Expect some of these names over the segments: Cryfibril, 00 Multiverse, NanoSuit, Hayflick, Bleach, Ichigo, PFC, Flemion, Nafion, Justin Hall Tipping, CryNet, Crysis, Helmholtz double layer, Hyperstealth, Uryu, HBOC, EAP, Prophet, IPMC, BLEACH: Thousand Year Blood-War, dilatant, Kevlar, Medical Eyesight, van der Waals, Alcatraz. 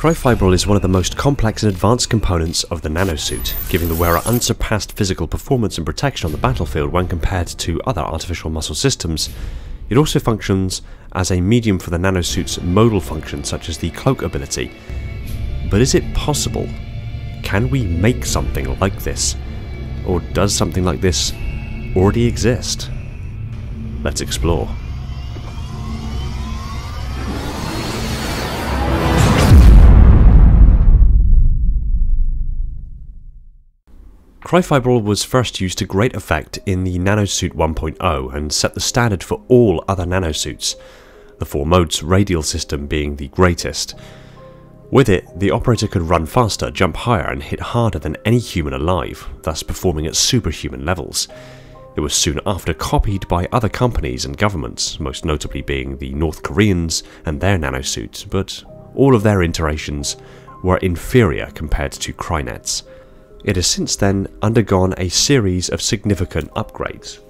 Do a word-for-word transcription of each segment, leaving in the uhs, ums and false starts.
Cryfibril is one of the most complex and advanced components of the NanoSuit, giving the wearer unsurpassed physical performance and protection on the battlefield when compared to other artificial muscle systems. It also functions as a medium for the NanoSuit's modal function, such as the cloak ability. But is it possible? Can we make something like this? Or does something like this already exist? Let's explore. Cryfibril was first used to great effect in the NanoSuit one point oh and set the standard for all other NanoSuits, the four modes radial system being the greatest. With it, the operator could run faster, jump higher and hit harder than any human alive, thus performing at superhuman levels. It was soon after copied by other companies and governments, most notably being the North Koreans and their NanoSuit, but all of their iterations were inferior compared to CryNet's. It has since then undergone a series of significant upgrades,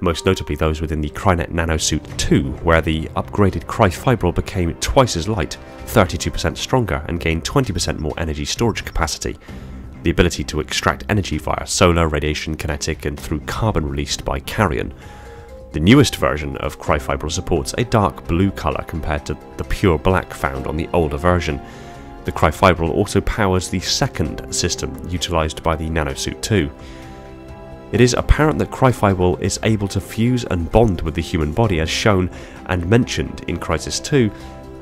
most notably those within the CryNet NanoSuit two, where the upgraded Cryfibril became twice as light, thirty-two percent stronger and gained twenty percent more energy storage capacity, the ability to extract energy via solar, radiation, kinetic and through carbon released by carrion. The newest version of Cryfibril supports a dark blue colour compared to the pure black found on the older version. The Cryfibril also powers the second system utilised by the NanoSuit two. It is apparent that Cryfibril is able to fuse and bond with the human body as shown and mentioned in Crysis two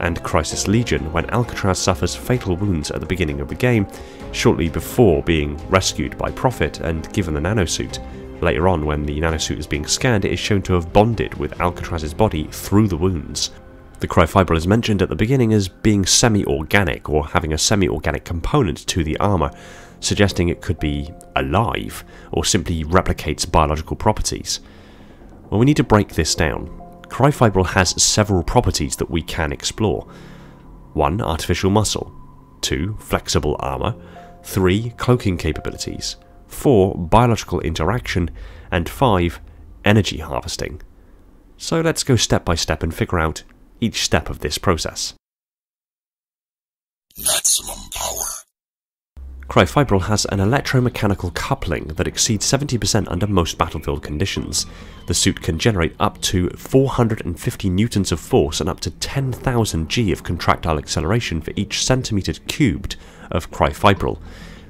and Crysis Legion when Alcatraz suffers fatal wounds at the beginning of the game, shortly before being rescued by Prophet and given the NanoSuit. Later on, when the NanoSuit is being scanned, it is shown to have bonded with Alcatraz's body through the wounds. The Cryfibril is mentioned at the beginning as being semi-organic, or having a semi-organic component to the armour, suggesting it could be alive, or simply replicates biological properties. Well, we need to break this down. Cryfibril has several properties that we can explore. one. Artificial muscle. two. Flexible armour. three. Cloaking capabilities. four. Biological interaction. And five. Energy harvesting. So let's go step by step and figure out each step of this process. Maximum power. Cryfibril has an electromechanical coupling that exceeds seventy percent under most battlefield conditions. The suit can generate up to four hundred fifty newtons of force and up to ten thousand g of contractile acceleration for each centimetre cubed of Cryfibril.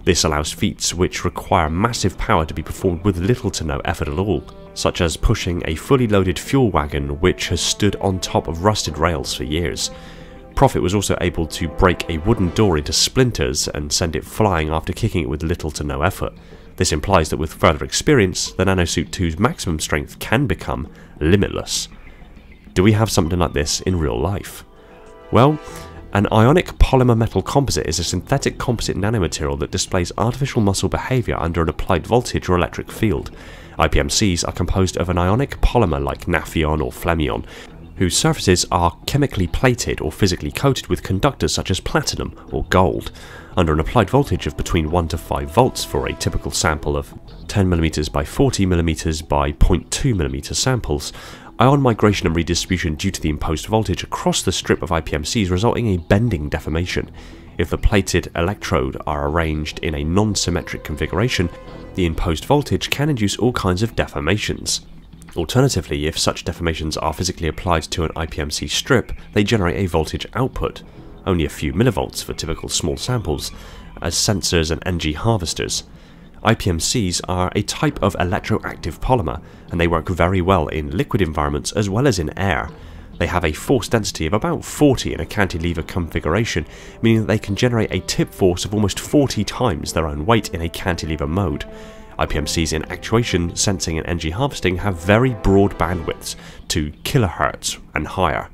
This allows feats which require massive power to be performed with little to no effort at all, such as pushing a fully loaded fuel wagon which has stood on top of rusted rails for years. Prophet was also able to break a wooden door into splinters and send it flying after kicking it with little to no effort. This implies that with further experience, the NanoSuit two's maximum strength can become limitless. Do we have something like this in real life? Well, an ionic polymer metal composite is a synthetic composite nanomaterial that displays artificial muscle behaviour under an applied voltage or electric field. I P M Cs are composed of an ionic polymer like Nafion or Flemion, whose surfaces are chemically plated or physically coated with conductors such as platinum or gold, under an applied voltage of between one to five volts for a typical sample of ten millimeters by forty millimeters by zero point two millimeters samples. Ion migration and redistribution due to the imposed voltage across the strip of I P M Cs resulting in a bending deformation. If the plated electrode are arranged in a non-symmetric configuration, the imposed voltage can induce all kinds of deformations. Alternatively, if such deformations are physically applied to an I P M C strip, they generate a voltage output, only a few millivolts for typical small samples, as sensors and energy harvesters. I P M Cs are a type of electroactive polymer, and they work very well in liquid environments as well as in air. They have a force density of about forty in a cantilever configuration, meaning that they can generate a tip force of almost forty times their own weight in a cantilever mode. I P M Cs in actuation, sensing and energy harvesting have very broad bandwidths to kilohertz and higher.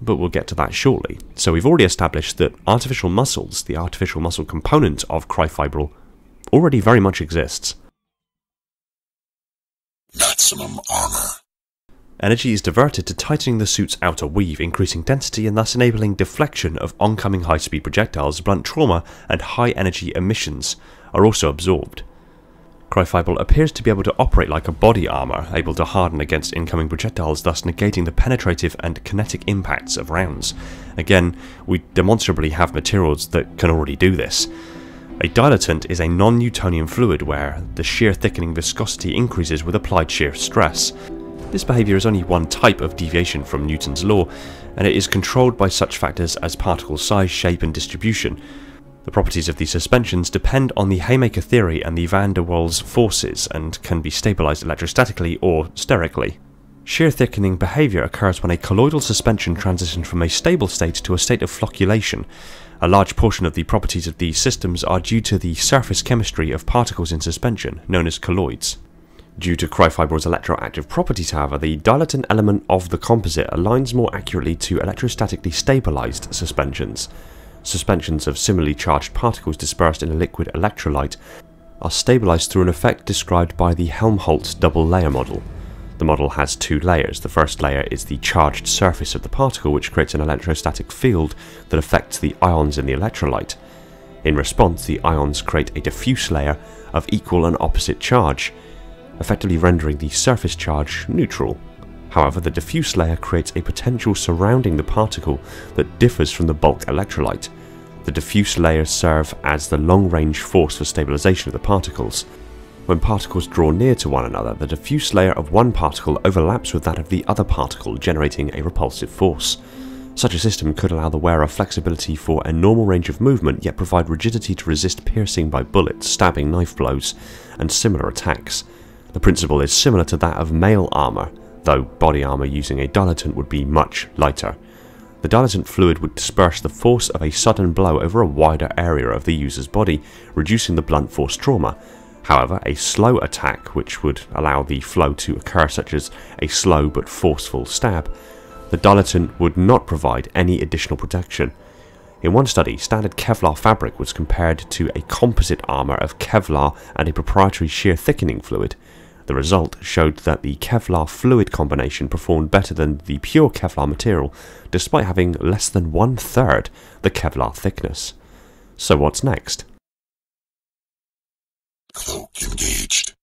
But we'll get to that shortly. So we've already established that artificial muscles, the artificial muscle component of Cryfibril, already very much exists. Maximum armor. Energy is diverted to tightening the suit's outer weave, increasing density and thus enabling deflection of oncoming high-speed projectiles. Blunt trauma and high energy emissions are also absorbed. Cryfibril appears to be able to operate like a body armour, able to harden against incoming projectiles, thus negating the penetrative and kinetic impacts of rounds. Again, we demonstrably have materials that can already do this. A dilatant is a non-Newtonian fluid where the shear thickening viscosity increases with applied shear stress. This behaviour is only one type of deviation from Newton's law, and it is controlled by such factors as particle size, shape and distribution. The properties of these suspensions depend on the Haymaker theory and the van der Waals forces, and can be stabilised electrostatically or sterically. Shear thickening behaviour occurs when a colloidal suspension transitions from a stable state to a state of flocculation. A large portion of the properties of these systems are due to the surface chemistry of particles in suspension, known as colloids. Due to Cryfibril's electroactive properties, however, the dilatant element of the composite aligns more accurately to electrostatically stabilised suspensions. Suspensions of similarly charged particles dispersed in a liquid electrolyte are stabilised through an effect described by the Helmholtz double layer model. The model has two layers. The first layer is the charged surface of the particle, which creates an electrostatic field that affects the ions in the electrolyte. In response, the ions create a diffuse layer of equal and opposite charge, effectively rendering the surface charge neutral. However, the diffuse layer creates a potential surrounding the particle that differs from the bulk electrolyte. The diffuse layers serve as the long-range force for stabilization of the particles. When particles draw near to one another, the diffuse layer of one particle overlaps with that of the other particle, generating a repulsive force. Such a system could allow the wearer flexibility for a normal range of movement, yet provide rigidity to resist piercing by bullets, stabbing knife blows, and similar attacks. The principle is similar to that of mail armour, though body armour using a dilatant would be much lighter. The dilatant fluid would disperse the force of a sudden blow over a wider area of the user's body, reducing the blunt force trauma. However, a slow attack, which would allow the flow to occur, such as a slow but forceful stab, the dilatant would not provide any additional protection. In one study, standard Kevlar fabric was compared to a composite armour of Kevlar and a proprietary shear thickening fluid. The result showed that the Kevlar fluid combination performed better than the pure Kevlar material, despite having less than one-third the Kevlar thickness. So what's next? Cloak engaged.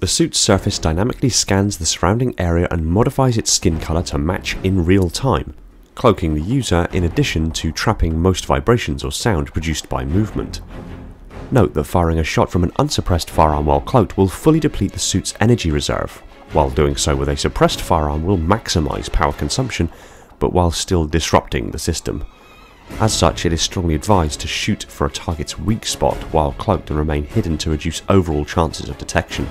The suit's surface dynamically scans the surrounding area and modifies its skin colour to match in real time, cloaking the user in addition to trapping most vibrations or sound produced by movement. Note that firing a shot from an unsuppressed firearm while cloaked will fully deplete the suit's energy reserve, while doing so with a suppressed firearm will maximise power consumption, but while still disrupting the system. As such, it is strongly advised to shoot for a target's weak spot while cloaked and remain hidden to reduce overall chances of detection.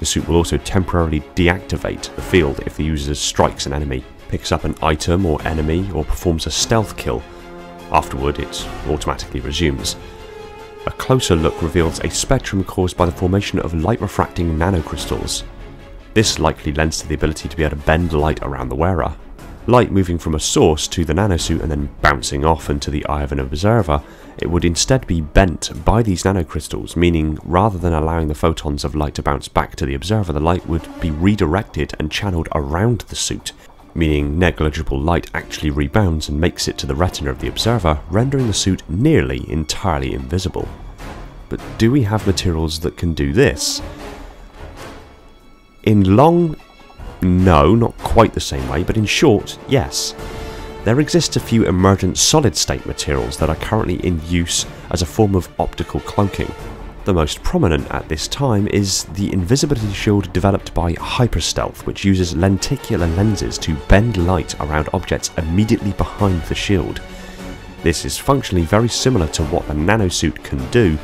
The suit will also temporarily deactivate the field if the user strikes an enemy, picks up an item or enemy, or performs a stealth kill. Afterward, it automatically resumes. A closer look reveals a spectrum caused by the formation of light-refracting nanocrystals. This likely lends to the ability to be able to bend light around the wearer. Light moving from a source to the nanosuit and then bouncing off into the eye of an observer, it would instead be bent by these nanocrystals, meaning rather than allowing the photons of light to bounce back to the observer, the light would be redirected and channeled around the suit, meaning negligible light actually rebounds and makes it to the retina of the observer, rendering the suit nearly entirely invisible. But do we have materials that can do this? In long, no, not quite the same way, but in short, yes. There exist a few emergent solid-state materials that are currently in use as a form of optical cloaking. The most prominent at this time is the invisibility shield developed by Hyperstealth, which uses lenticular lenses to bend light around objects immediately behind the shield. This is functionally very similar to what a nanosuit can do,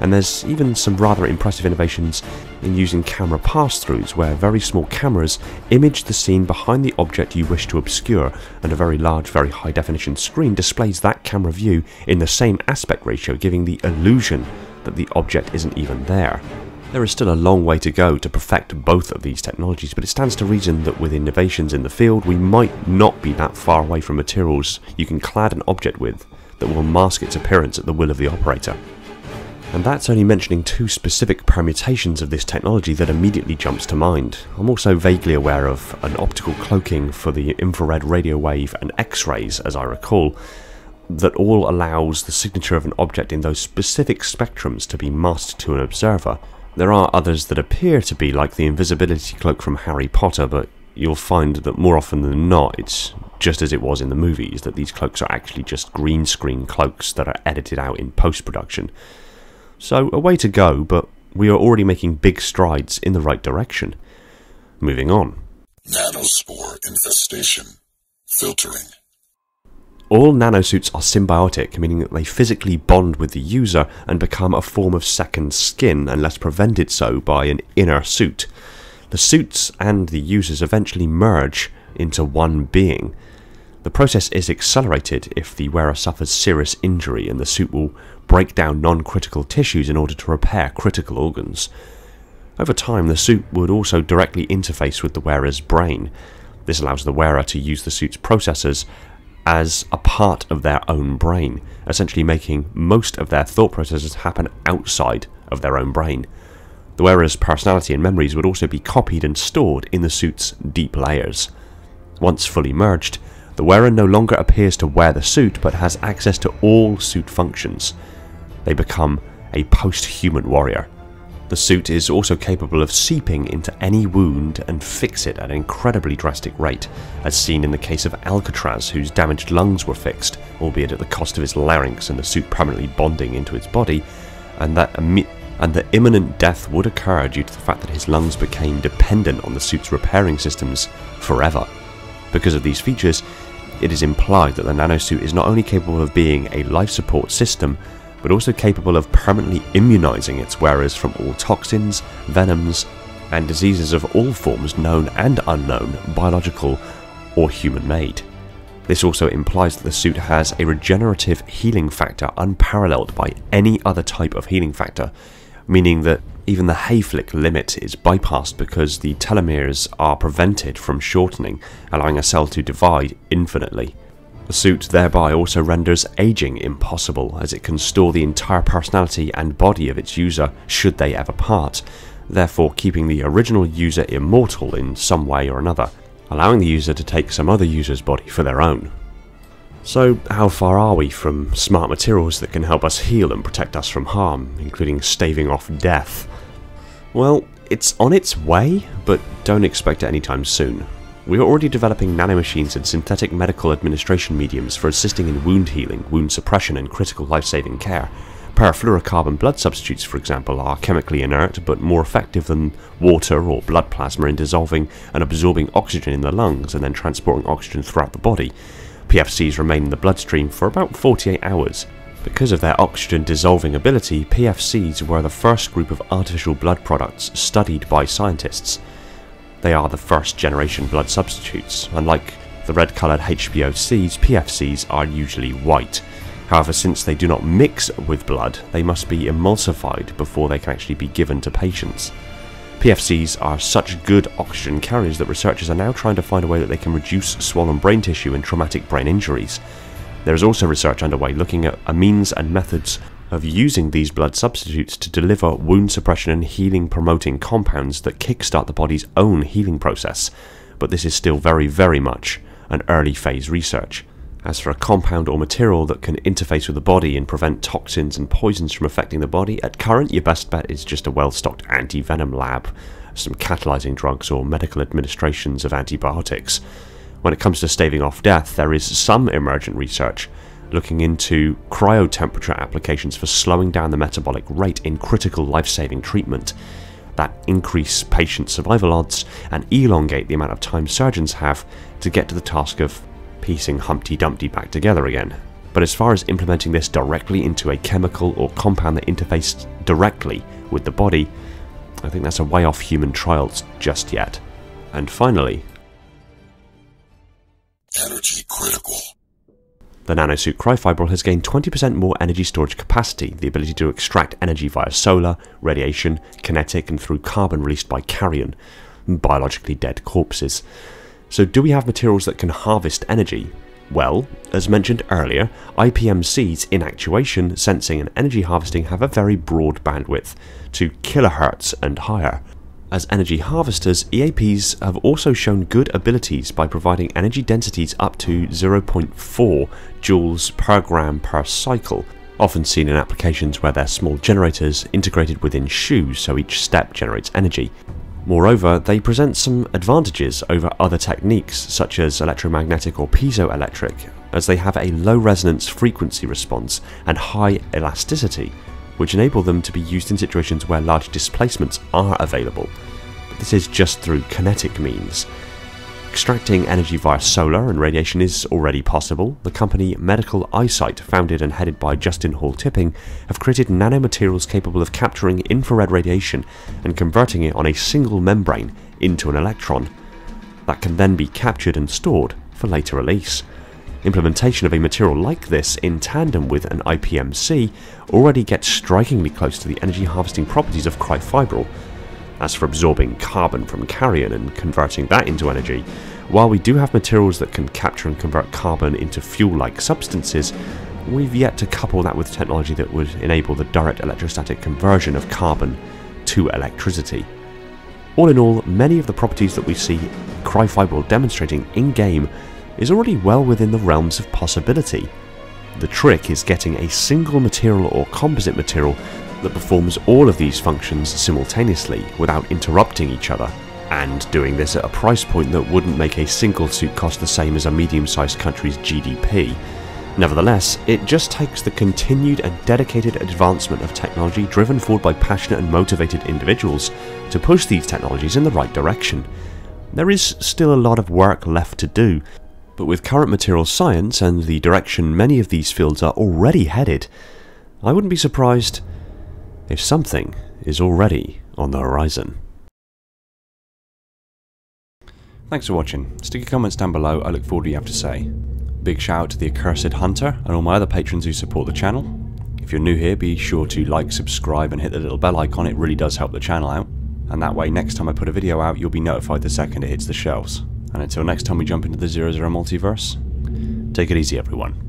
and there's even some rather impressive innovations in using camera pass-throughs, where very small cameras image the scene behind the object you wish to obscure, and a very large, very high-definition screen displays that camera view in the same aspect ratio, giving the illusion that the object isn't even there. There is still a long way to go to perfect both of these technologies, but it stands to reason that with innovations in the field we might not be that far away from materials you can clad an object with that will mask its appearance at the will of the operator. And that's only mentioning two specific permutations of this technology that immediately jumps to mind. I'm also vaguely aware of an optical cloaking for the infrared radio wave and X-rays, as I recall, that all allows the signature of an object in those specific spectrums to be masked to an observer, There are others that appear to be like the invisibility cloak from Harry Potter, but you'll find that more often than not it's just as it was in the movies, that these cloaks are actually just green screen cloaks that are edited out in post-production. So a way to go, but we are already making big strides in the right direction. Moving on. Nanospore infestation. Filtering. All nanosuits are symbiotic, meaning that they physically bond with the user and become a form of second skin unless prevented so by an inner suit. The suits and the users eventually merge into one being. The process is accelerated if the wearer suffers serious injury, and the suit will break down non-critical tissues in order to repair critical organs. Over time, the suit would also directly interface with the wearer's brain. This allows the wearer to use the suit's processors as a part of their own brain, essentially making most of their thought processes happen outside of their own brain. The wearer's personality and memories would also be copied and stored in the suit's deep layers. Once fully merged, the wearer no longer appears to wear the suit, but has access to all suit functions. They become a post-human warrior. The suit is also capable of seeping into any wound and fix it at an incredibly drastic rate, as seen in the case of Alcatraz, whose damaged lungs were fixed, albeit at the cost of his larynx and the suit permanently bonding into its body, and that, and that imminent death would occur due to the fact that his lungs became dependent on the suit's repairing systems forever. Because of these features, it is implied that the nanosuit is not only capable of being a life support system, but also capable of permanently immunizing its wearers from all toxins, venoms, and diseases of all forms known and unknown, biological or human-made. This also implies that the suit has a regenerative healing factor unparalleled by any other type of healing factor, meaning that even the Hayflick limit is bypassed because the telomeres are prevented from shortening, allowing a cell to divide infinitely. The suit thereby also renders aging impossible, as it can store the entire personality and body of its user should they ever part, therefore keeping the original user immortal in some way or another, allowing the user to take some other user's body for their own. So how far are we from smart materials that can help us heal and protect us from harm, including staving off death? Well, it's on its way, but don't expect it anytime soon. We are already developing nanomachines and synthetic medical administration mediums for assisting in wound healing, wound suppression and critical life-saving care. Perfluorocarbon blood substitutes, for example, are chemically inert but more effective than water or blood plasma in dissolving and absorbing oxygen in the lungs and then transporting oxygen throughout the body. P F Cs remain in the bloodstream for about forty-eight hours. Because of their oxygen dissolving ability, P F Cs were the first group of artificial blood products studied by scientists. They are the first generation blood substitutes. Unlike the red coloured H B O Cs, P F Cs are usually white. However, since they do not mix with blood, they must be emulsified before they can actually be given to patients. P F Cs are such good oxygen carriers that researchers are now trying to find a way that they can reduce swollen brain tissue and traumatic brain injuries. There is also research underway looking at a means and methods of using these blood substitutes to deliver wound suppression and healing promoting compounds that kickstart the body's own healing process, but this is still very very much an early phase research. As for a compound or material that can interface with the body and prevent toxins and poisons from affecting the body, at current your best bet is just a well-stocked anti-venom lab, some catalyzing drugs or medical administrations of antibiotics. When it comes to staving off death, there is some emergent research looking into cryotemperature applications for slowing down the metabolic rate in critical life-saving treatment that increase patient survival odds and elongate the amount of time surgeons have to get to the task of piecing Humpty Dumpty back together again. But as far as implementing this directly into a chemical or compound that interfaces directly with the body, I think that's a way off human trials just yet. And finally, energy critical. The nanosuit Cryfibril has gained twenty percent more energy storage capacity, the ability to extract energy via solar, radiation, kinetic and through carbon released by carrion, biologically dead corpses. So do we have materials that can harvest energy? Well, as mentioned earlier, I P M Cs in actuation, sensing and energy harvesting have a very broad bandwidth, to kilohertz and higher. As energy harvesters, E A Ps have also shown good abilities by providing energy densities up to zero point four joules per gram per cycle, often seen in applications where they're small generators integrated within shoes so each step generates energy. Moreover, they present some advantages over other techniques such as electromagnetic or piezoelectric, as they have a low resonance frequency response and high elasticity, which enable them to be used in situations where large displacements are available. But this is just through kinetic means. Extracting energy via solar and radiation is already possible. The company Medical Eyesight, founded and headed by Justin Hall Tipping, have created nanomaterials capable of capturing infrared radiation and converting it on a single membrane into an electron. That can then be captured and stored for later release. Implementation of a material like this in tandem with an I P M C already gets strikingly close to the energy harvesting properties of Cryfibril. As for absorbing carbon from carrion and converting that into energy, while we do have materials that can capture and convert carbon into fuel-like substances, we've yet to couple that with technology that would enable the direct electrostatic conversion of carbon to electricity. All in all, many of the properties that we see Cryfibril demonstrating in-game is already well within the realms of possibility. The trick is getting a single material or composite material that performs all of these functions simultaneously without interrupting each other, and doing this at a price point that wouldn't make a single suit cost the same as a medium-sized country's G D P. Nevertheless, it just takes the continued and dedicated advancement of technology driven forward by passionate and motivated individuals to push these technologies in the right direction. There is still a lot of work left to do, but with current material science and the direction many of these fields are already headed, I wouldn't be surprised if something is already on the horizon. Thanks for watching. Stick your comments down below, I look forward to what you have to say. Big shout out to the Accursed Hunter and all my other patrons who support the channel. If you're new here, be sure to like, subscribe and hit the little bell icon, it really does help the channel out. And that way next time I put a video out you'll be notified the second it hits the shelves. And until next time we jump into the zero zero multiverse, take it easy everyone.